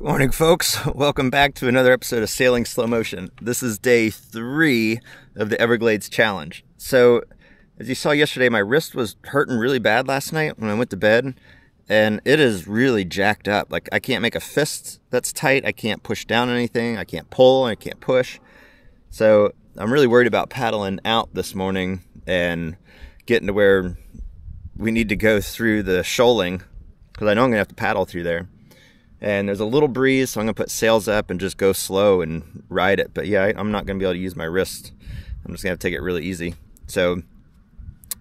Good morning, folks. Welcome back to another episode of Sailing Slow Motion. This is day 3 of the Everglades Challenge. So, as you saw yesterday, my wrist was hurting really bad last night when I went to bed, and it is really jacked up. Like, I can't make a fist that's tight. I can't push down anything. I can't pull. I can't push. So, I'm really worried about paddling out this morning and getting to where we need to go through the shoaling, because I know I'm going to have to paddle through there. And there's a little breeze, so I'm going to put sails up and just go slow and ride it. But yeah, I'm not going to be able to use my wrist. I'm just going to have to take it really easy. So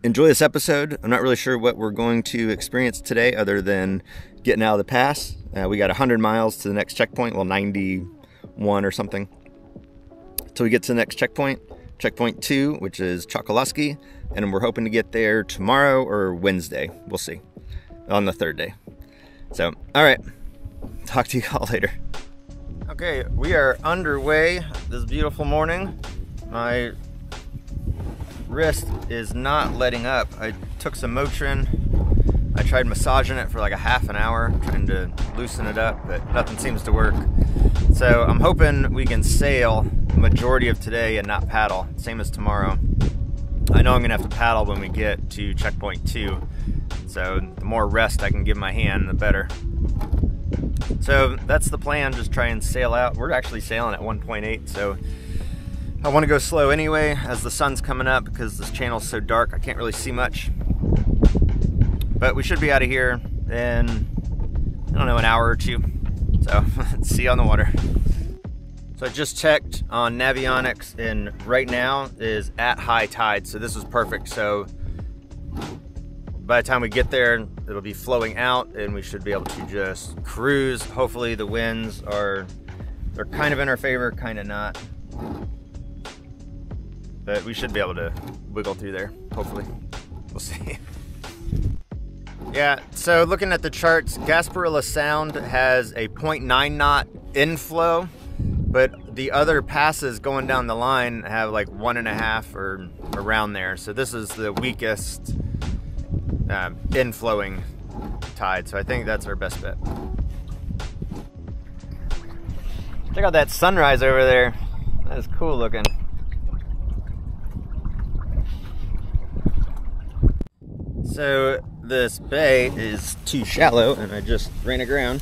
enjoy this episode. I'm not really sure what we're going to experience today other than getting out of the pass. We got 100 miles to the next checkpoint. Well, 91 or something. So we get to the next checkpoint. Checkpoint 2, which is Chokoloski. And we're hoping to get there tomorrow or Wednesday. We'll see. On the 3rd day. So, all right. Talk to you all later. Okay, we are underway this beautiful morning. My wrist is not letting up. I took some Motrin. I tried massaging it for like a half an hour, trying to loosen it up, but nothing seems to work. So I'm hoping we can sail the majority of today and not paddle, same as tomorrow. I know I'm gonna have to paddle when we get to checkpoint 2, so the more rest I can give my hand, the better. So that's the plan, just try and sail out. We're actually sailing at 1.8, so I want to go slow anyway as the sun's coming up, because this channel's so dark I can't really see much. But we should be out of here in, I don't know, an hour or two. So let's see you on the water. So I just checked on Navionics, and right now is at high tide, so this is perfect. So by the time we get there, it'll be flowing out and we should be able to just cruise. Hopefully the winds are kind of in our favor, kind of not. But we should be able to wiggle through there, hopefully. We'll see. Yeah, so looking at the charts, Gasparilla Sound has a 0.9 knot inflow, but the other passes going down the line have like 1.5 or around there. So this is the weakest inflowing tide, so I think that's our best bet. Check out that sunrise over there. That is cool looking. So this bay is too shallow and I just ran aground.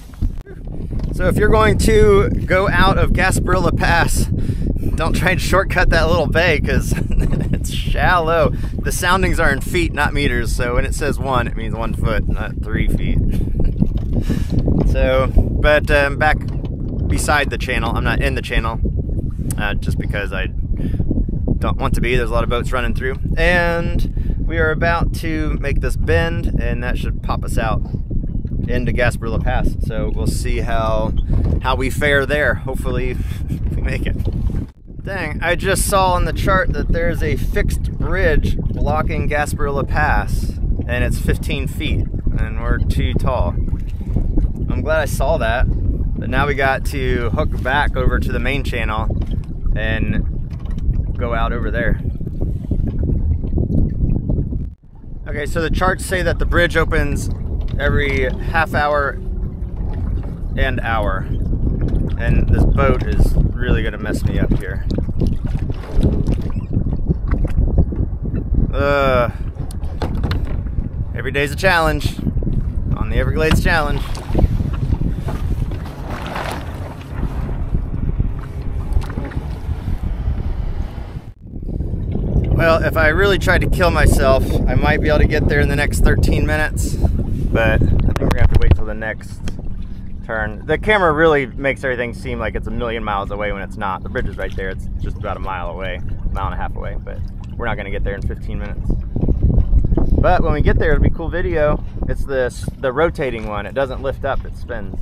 So if you're going to go out of Gasparilla Pass, don't try and shortcut that little bay, because it's shallow. The soundings are in feet, not meters, so when it says 1, it means 1 foot, not 3 feet. So, but back beside the channel, I'm not in the channel, just because I don't want to be. There's a lot of boats running through. And we are about to make this bend, and that should pop us out into Gasparilla Pass. So we'll see how we fare there. Hopefully we make it. Dang, I just saw on the chart that there's a fixed bridge blocking Gasparilla Pass, and it's 15 feet, and we're too tall. I'm glad I saw that, but now we got to hook back over to the main channel and go out over there. Okay, so the charts say that the bridge opens every half hour and hour, and this boat is really gonna mess me up here. Every day's a challenge on the Everglades Challenge. Well, if I really tried to kill myself, I might be able to get there in the next 13 minutes, but I think we're gonna have to wait till the next turn. The camera really makes everything seem like it's a million miles away when it's not. The bridge is right there. It's just about a mile away, mile and a half away, but we're not gonna get there in 15 minutes. But when we get there, it'll be a cool video. It's the rotating one. It doesn't lift up, it spins.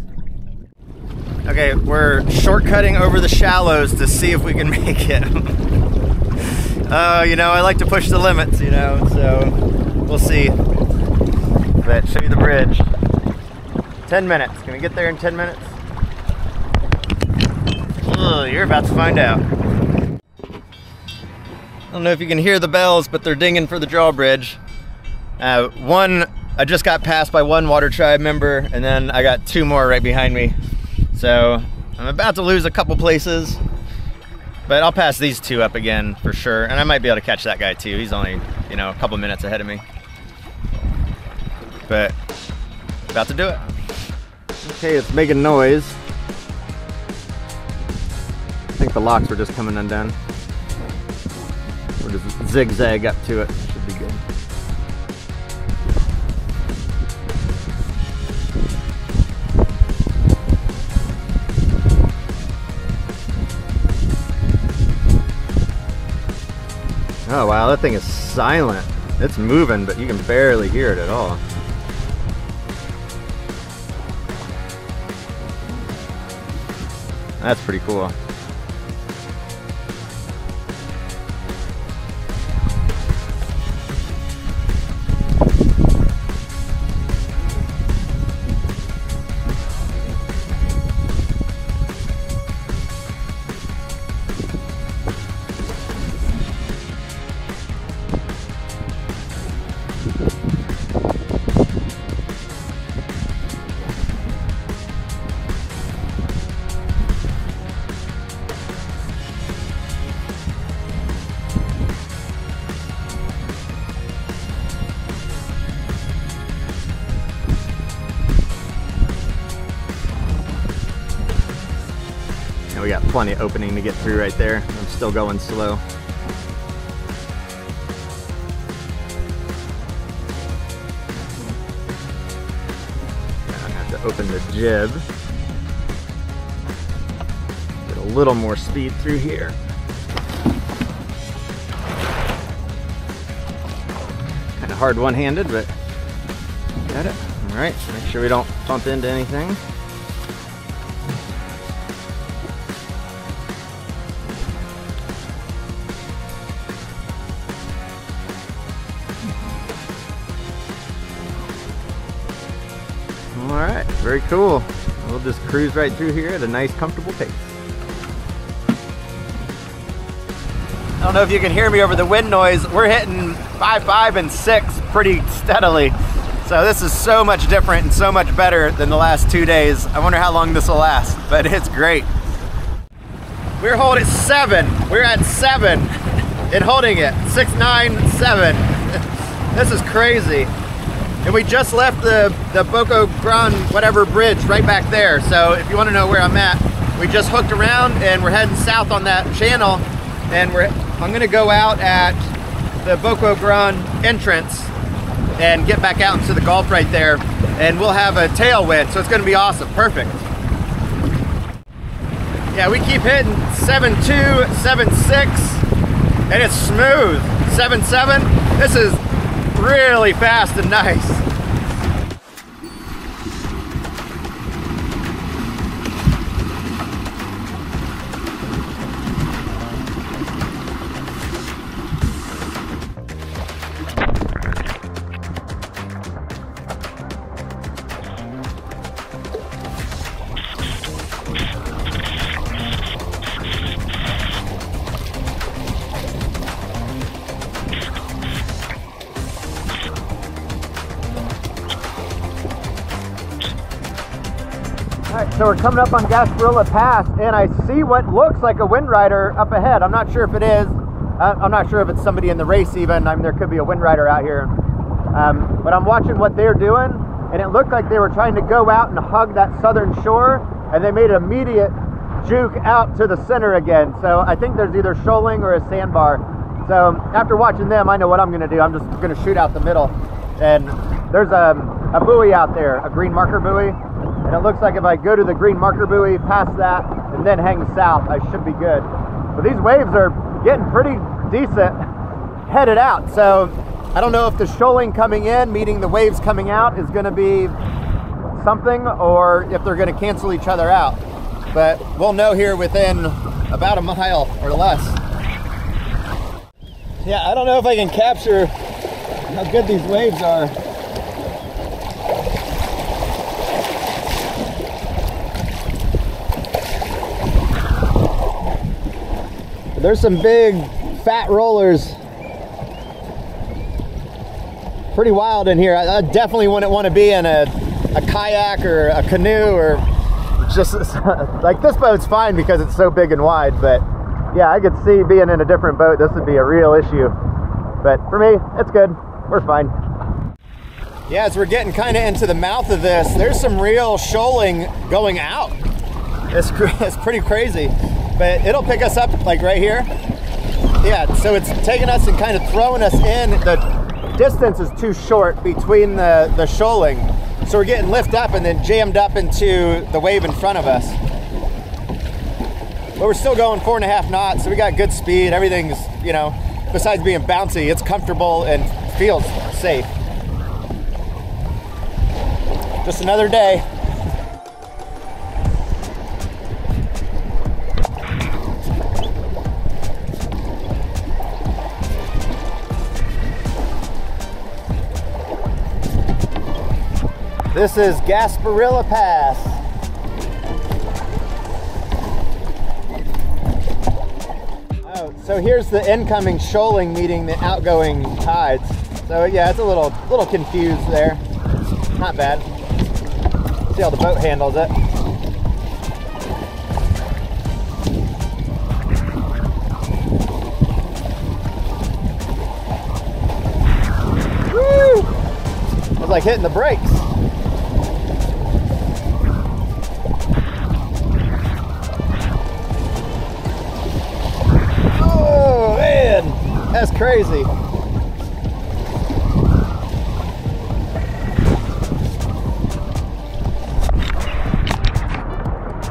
Okay, we're shortcutting over the shallows to see if we can make it. You know, I like to push the limits, you know, so we'll see. But show you the bridge. 10 minutes. Can we get there in 10 minutes? Oh, you're about to find out. I don't know if you can hear the bells, but they're dinging for the drawbridge. I just got passed by one Water Tribe member, and then I got 2 more right behind me. So I'm about to lose a couple places, but I'll pass these two up again for sure. And I might be able to catch that guy too. He's only, you know, a couple minutes ahead of me. But about to do it. Okay, it's making noise. I think the locks were just coming undone. We'll just zigzag up to it. Should be good. Oh wow, that thing is silent. It's moving, but you can barely hear it at all. That's pretty cool. We got plenty of opening to get through right there. I'm still going slow. I'm gonna have to open the jib. Get a little more speed through here. Kind of hard one-handed, but got it. All right, make sure we don't bump into anything. Alright, very cool. We'll just cruise right through here at a nice comfortable pace. I don't know if you can hear me over the wind noise. We're hitting 5, 5, and 6 pretty steadily. So this is so much different and so much better than the last 2 days. I wonder how long this will last, but it's great. We're holding 7. We're at 7 and holding it. 6, 9, 7. This is crazy. And we just left the Boca Grande whatever bridge right back there. So if you want to know where I'm at, we just hooked around and we're heading south on that channel. And I'm going to go out at the Boca Grande entrance and get back out into the Gulf right there. And we'll have a tailwind, so it's going to be awesome. Perfect. Yeah, we keep hitting 7.2, 7.6, and it's smooth. 7.7, this is really fast and nice. All right, so we're coming up on Gasparilla Pass, and I see what looks like a wind rider up ahead. I'm not sure if it is. I'm not sure if it's somebody in the race even. I mean, there could be a wind rider out here. But I'm watching what they're doing, and it looked like they were trying to go out and hug that southern shore, and they made an immediate juke out to the center again. So I think there's either shoaling or a sandbar. So after watching them, I know what I'm going to do. I'm just going to shoot out the middle. And there's a buoy out there, a green marker buoy. And it looks like if I go to the green marker buoy, past that, and then hang south, I should be good. But these waves are getting pretty decent headed out. So I don't know if the shoaling coming in, meaning the waves coming out, is going to be something, or if they're going to cancel each other out. But we'll know here within about a mile or less. Yeah, I don't know if I can capture how good these waves are. There's some big fat rollers. Pretty wild in here. I definitely wouldn't want to be in a kayak or a canoe or just like this boat's fine because it's so big and wide, but yeah, I could see being in a different boat, this would be a real issue. But for me, it's good. We're fine. Yeah, as we're getting kind of into the mouth of this, there's some real shoaling going out. It's pretty crazy, but it'll pick us up like right here. Yeah, so it's taking us and kind of throwing us in. The distance is too short between the shoaling. So we're getting lifted up and then jammed up into the wave in front of us. But we're still going 4.5 knots, so we got good speed. Everything's, you know, besides being bouncy, it's comfortable and feels safe. Just another day. This is Gasparilla Pass. Oh, so here's the incoming shoaling meeting the outgoing tides. So yeah, it's a little confused there. Not bad. See how the boat handles it. Woo! It was like hitting the brakes. Oh man, that's crazy.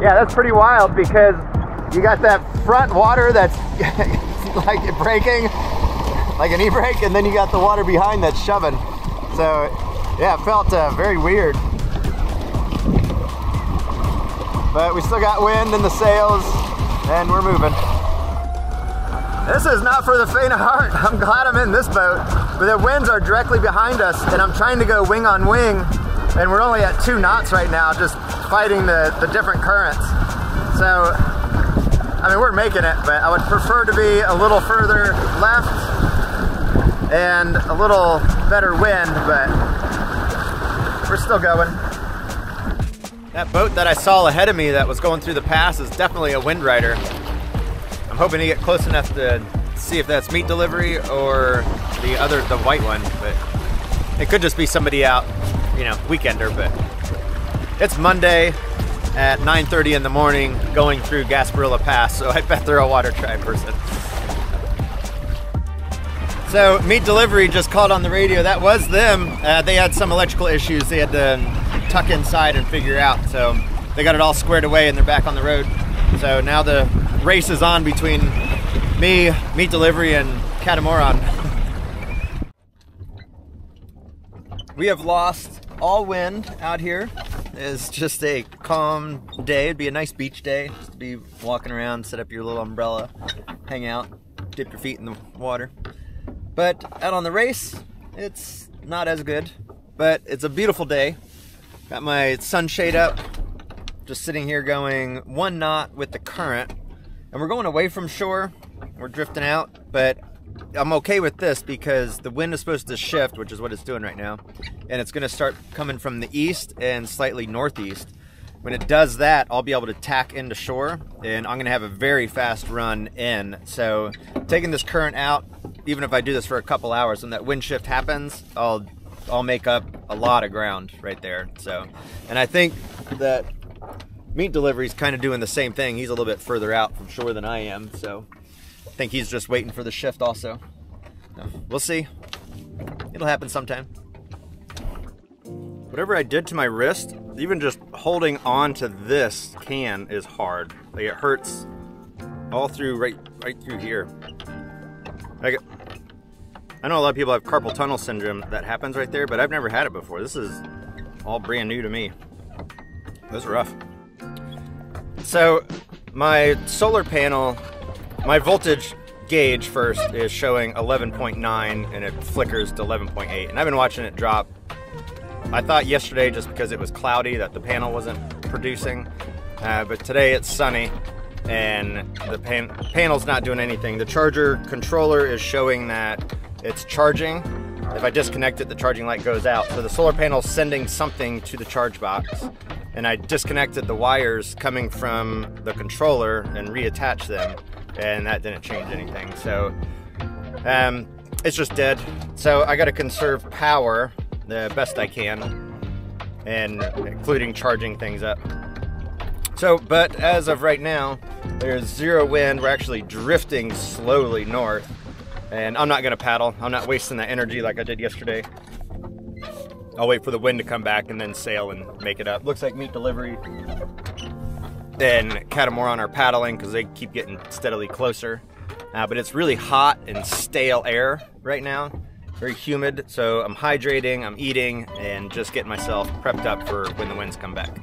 Yeah, that's pretty wild because you got that front water that's like braking, like an e-brake, and then you got the water behind that's shoving. So yeah, it felt very weird. But we still got wind in the sails and we're moving. This is not for the faint of heart. I'm glad I'm in this boat. But the winds are directly behind us and I'm trying to go wing on wing and we're only at 2 knots right now, just fighting the different currents. So, I mean, we're making it, but I would prefer to be a little further left and a little better wind, but we're still going. That boat that I saw ahead of me that was going through the pass is definitely a wind rider. I'm hoping to get close enough to see if that's meat delivery or the white one, but it could just be somebody out, you know, weekender, but it's Monday at 9:30 in the morning going through Gasparilla Pass, so I bet they're a water tribe person. So meat delivery just called on the radio. That was them. They had some electrical issues they had to tuck inside and figure out, so they got it all squared away and they're back on the road. So now the race is on between me, meat delivery, and catamaran. We have lost all wind out here. It's just a calm day. It'd be a nice beach day, just to be walking around, set up your little umbrella, hang out, dip your feet in the water. But out on the race, it's not as good, but it's a beautiful day. Got my sunshade up, just sitting here going 1 knot with the current. And we're going away from shore, we're drifting out, but I'm okay with this because the wind is supposed to shift, which is what it's doing right now, and it's going to start coming from the east and slightly northeast. When it does that, I'll be able to tack into shore and I'm going to have a very fast run in. So taking this current out, even if I do this for a couple hours, when that wind shift happens, I'll make up a lot of ground right there. So, and I think that meat delivery is kind of doing the same thing. He's a little bit further out from shore than I am, so I think he's just waiting for the shift also. We'll see. It'll happen sometime. Whatever I did to my wrist, even just holding on to this can is hard. Like it hurts all through right through here. Like I know a lot of people have carpal tunnel syndrome that happens right there, but I've never had it before. This is all brand new to me. This is rough. So my solar panel, my voltage gauge first is showing 11.9 and it flickers to 11.8, and I've been watching it drop. I thought yesterday, just because it was cloudy, that the panel wasn't producing, but today it's sunny and the panel's not doing anything. The charger controller is showing that it's charging. If I disconnect it, the charging light goes out. So the solar panel's sending something to the charge box, and I disconnected the wires coming from the controller and reattached them, and that didn't change anything. So it's just dead. So I got to conserve power the best I can, and including charging things up. So, but as of right now, there's zero wind. We're actually drifting slowly north, and I'm not gonna paddle. I'm not wasting that energy like I did yesterday. I'll wait for the wind to come back and then sail and make it up. Looks like Meat Delivery and Catamaran are paddling because they keep getting steadily closer. But it's really hot and stale air right now, very humid. So I'm hydrating, I'm eating, and just getting myself prepped up for when the winds come back.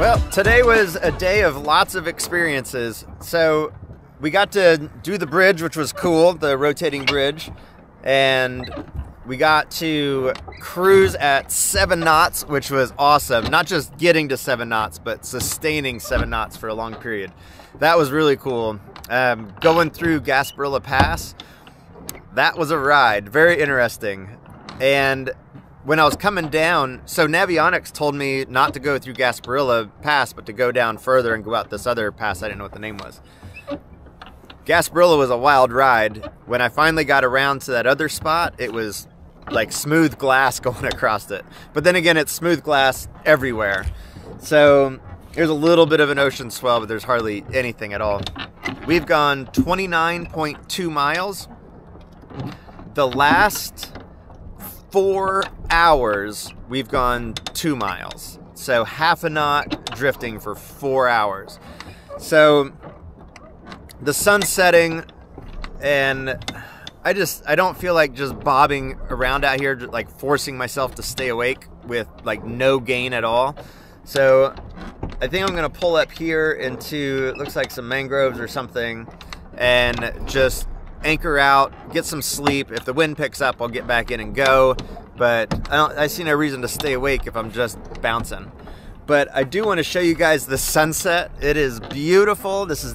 Well, today was a day of lots of experiences. So we got to do the bridge, which was cool, the rotating bridge. And we got to cruise at 7 knots, which was awesome. Not just getting to 7 knots, but sustaining 7 knots for a long period. That was really cool. Going through Gasparilla Pass, that was a ride, very interesting. And when I was coming down, so Navionics told me not to go through Gasparilla Pass, but to go down further and go out this other pass. I didn't know what the name was. Gasparilla was a wild ride. When I finally got around to that other spot, it was like smooth glass going across it. But then again, it's smooth glass everywhere. So there's a little bit of an ocean swell, but there's hardly anything at all. We've gone 29.2 miles. The last 4 hours, we've gone 2 miles. So half a knot drifting for 4 hours. So the sun's setting, and I don't feel like just bobbing around out here, just like forcing myself to stay awake with like no gain at all. So I think I'm gonna pull up here into, it looks like some mangroves or something, and just anchor out, get some sleep. If the wind picks up, I'll get back in and go. But I see no reason to stay awake if I'm just bouncing. But I do want to show you guys the sunset. It is beautiful. This is